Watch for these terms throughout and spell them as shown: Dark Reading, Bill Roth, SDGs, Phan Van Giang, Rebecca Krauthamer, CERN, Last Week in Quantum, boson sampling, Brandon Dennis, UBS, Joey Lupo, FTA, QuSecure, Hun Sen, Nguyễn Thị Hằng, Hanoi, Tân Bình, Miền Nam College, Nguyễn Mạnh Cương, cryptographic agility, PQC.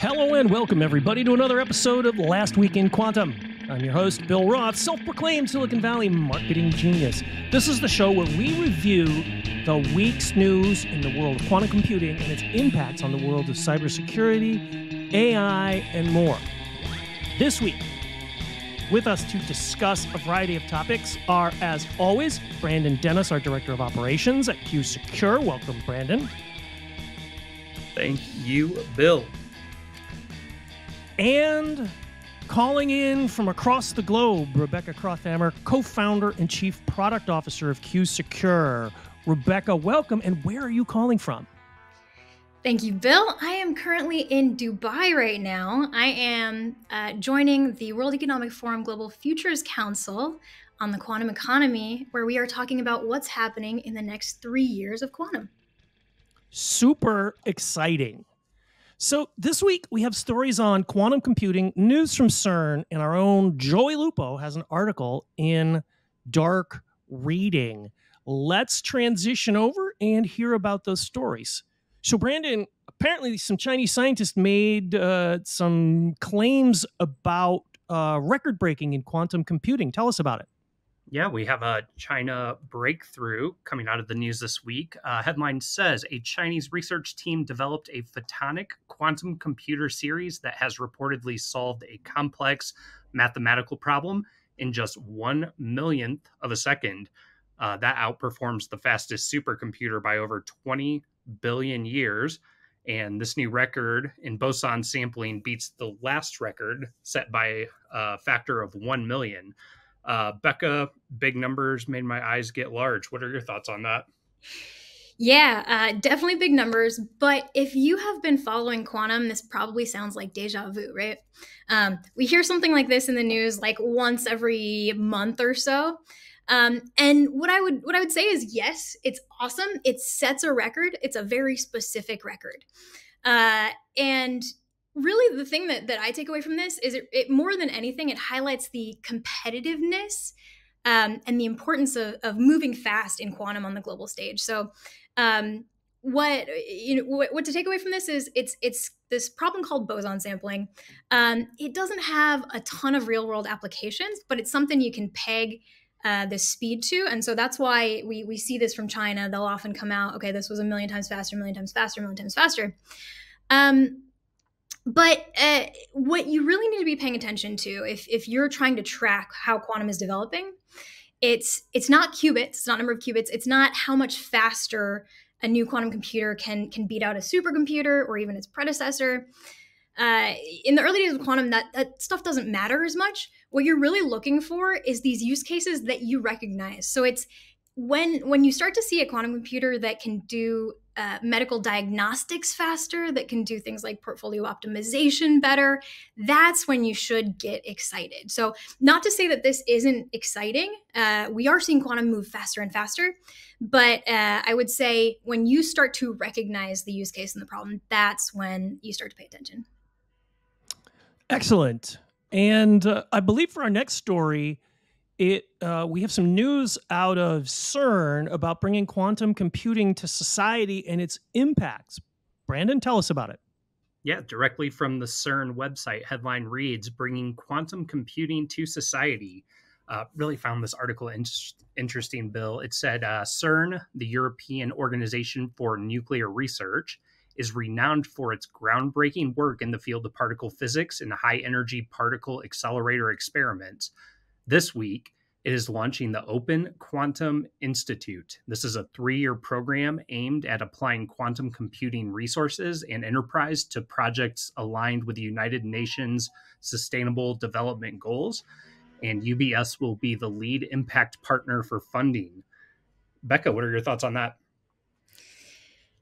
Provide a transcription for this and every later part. Hello and welcome everybody to another episode of Last Week in Quantum. I'm your host, Bill Roth, self-proclaimed Silicon Valley marketing genius. This is the show where we review the week's news in the world of quantum computing and its impacts on the world of cybersecurity, AI, and more. This week, with us to discuss a variety of topics are, as always, Brandon Dennis, our Director of Operations at QuSecure. Welcome, Brandon. Thank you, Bill. And calling in from across the globe, Rebecca Krauthamer, co-founder and chief product officer of QuSecure. Rebecca, welcome, and where are you calling from? Thank you, Bill. I am currently in Dubai right now. I am joining the World Economic Forum Global Futures Council on the quantum economy, where we are talking about what's happening in the next 3 years of quantum. Super exciting. So this week, we have stories on quantum computing, news from CERN, and our own Joey Lupo has an article in Dark Reading. Let's transition over and hear about those stories. So Brandon, apparently some Chinese scientists made some claims about record breaking in quantum computing. Tell us about it. Yeah, we have a China breakthrough coming out of the news this week. Headline says, a Chinese research team developed a photonic quantum computer series that has reportedly solved a complex mathematical problem in just 1 millionth of a second. That outperforms the fastest supercomputer by over 20 billion years, and this new record in boson sampling beats the last record set by a factor of 1 million. Becca, big numbers made my eyes get large. What are your thoughts on that? Yeah, definitely big numbers. But if you have been following quantum, this probably sounds like deja vu, right? We hear something like this in the news like once every month or so. And what I would say is, yes, it's awesome. It sets a record. It's a very specific record. And really the thing that I take away from this is it more than anything, it highlights the competitiveness and the importance of moving fast in quantum on the global stage. So what to take away from this is it's this problem called boson sampling. It doesn't have a ton of real world applications, but it's something you can peg the speed to. And so that's why we see this from China. They'll often come out, okay, this was a million times faster, million times faster, million times faster. But what you really need to be paying attention to if you're trying to track how quantum is developing, it's not qubits, it's not number of qubits, it's not how much faster a new quantum computer can beat out a supercomputer or even its predecessor. In the early days of quantum, that stuff doesn't matter as much. What you're really looking for is these use cases that you recognize. So it's when you start to see a quantum computer that can do medical diagnostics faster, that can do things like portfolio optimization better, that's when you should get excited. So not to say that this isn't exciting. We are seeing quantum move faster and faster. But I would say when you start to recognize the use case and the problem, that's when you start to pay attention. Excellent. And I believe for our next story, we have some news out of CERN about bringing quantum computing to society and its impacts. Brandon, tell us about it. Yeah, directly from the CERN website, headline reads, "Bringing Quantum Computing to Society." Really found this article interesting, Bill. It said, CERN, the European Organization for Nuclear Research, is renowned for its groundbreaking work in the field of particle physics and high-energy particle accelerator experiments. This week, it is launching the Open Quantum Institute. This is a 3-year program aimed at applying quantum computing resources and enterprise to projects aligned with the United Nations Sustainable Development Goals, and UBS will be the lead impact partner for funding. Becca, what are your thoughts on that?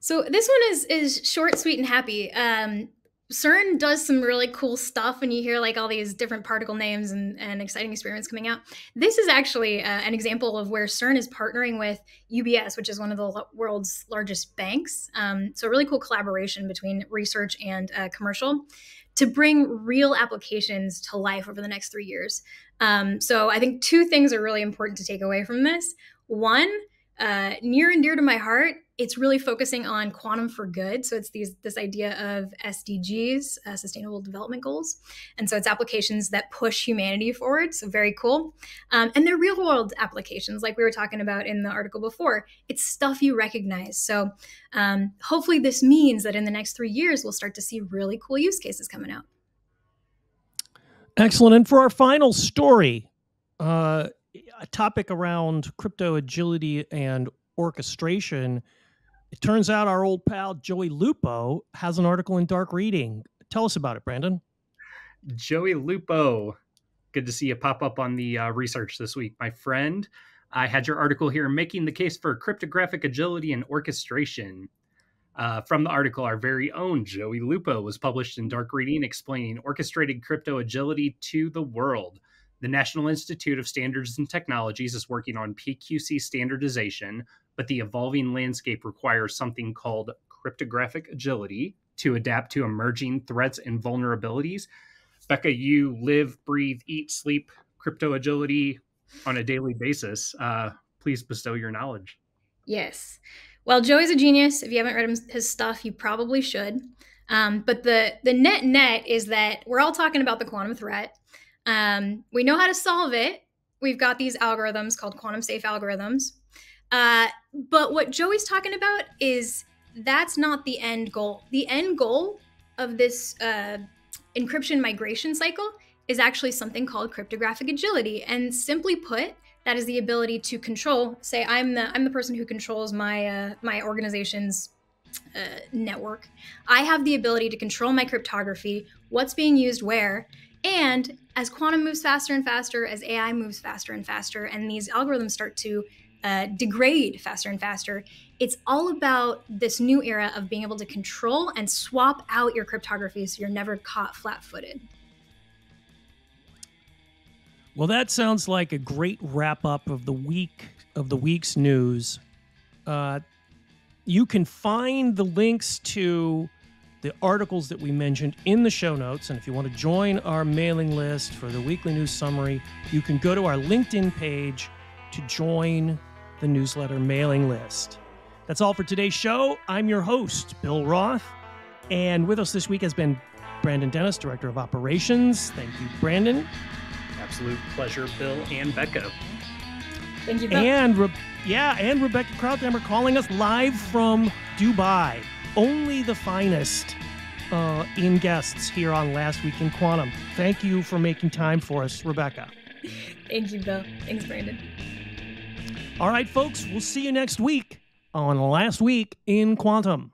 So this one is short, sweet, and happy. CERN does some really cool stuff, and you hear like all these different particle names and exciting experiments coming out. This is actually an example of where CERN is partnering with UBS, which is one of the world's largest banks. So a really cool collaboration between research and commercial to bring real applications to life over the next 3 years. So I think two things are really important to take away from this. One, near and dear to my heart, It's really focusing on quantum for good. So it's this idea of SDGs, Sustainable Development Goals. And so it's applications that push humanity forward. So very cool. And they're real world applications like we were talking about in the article before. It's stuff you recognize. So hopefully this means that in the next 3 years, we'll start to see really cool use cases coming out. Excellent. And for our final story, a topic around crypto agility and orchestration, it turns out our old pal Joey Lupo has an article in Dark Reading. Tell us about it, Brandon. Joey Lupo, good to see you pop up on the research this week, my friend. I had your article here, Making the Case for Cryptographic Agility and Orchestration. From the article, our very own Joey Lupo was published in Dark Reading, explaining orchestrated crypto agility to the world. The National Institute of Standards and Technologies is working on PQC standardization, but the evolving landscape requires something called cryptographic agility to adapt to emerging threats and vulnerabilities. Becca, you live, breathe, eat, sleep crypto agility on a daily basis. Please bestow your knowledge. Yes. Well, Joey's a genius. If you haven't read his stuff, you probably should. But the net is that we're all talking about the quantum threat. We know how to solve it. We've got these algorithms called quantum safe algorithms. But what Joey's talking about is that's not the end goal. The end goal of this encryption migration cycle is actually something called cryptographic agility. And simply put, that is the ability to control, say I'm the person who controls my, my organization's network. I have the ability to control my cryptography, what's being used where. And as quantum moves faster and faster, as AI moves faster and faster, and these algorithms start to degrade faster and faster, it's all about this new era of being able to control and swap out your cryptography so you're never caught flat-footed. Well, that sounds like a great wrap-up of the week's news. You can find the links to the articles that we mentioned in the show notes. And if you want to join our mailing list for the weekly news summary, you can go to our LinkedIn page to join the newsletter mailing list. That's all for today's show. I'm your host, Bill Roth. And with us this week has been Brandon Dennis, Director of Operations. Thank you, Brandon. Absolute pleasure, Bill and Becca. Thank you, Bill. And Rebecca Krauthamer calling us live from Dubai. Only the finest in guests here on Last Week in Quantum. Thank you for making time for us, Rebecca. Thank you, Bill. Thanks, Brandon. All right, folks, we'll see you next week on Last Week in Quantum.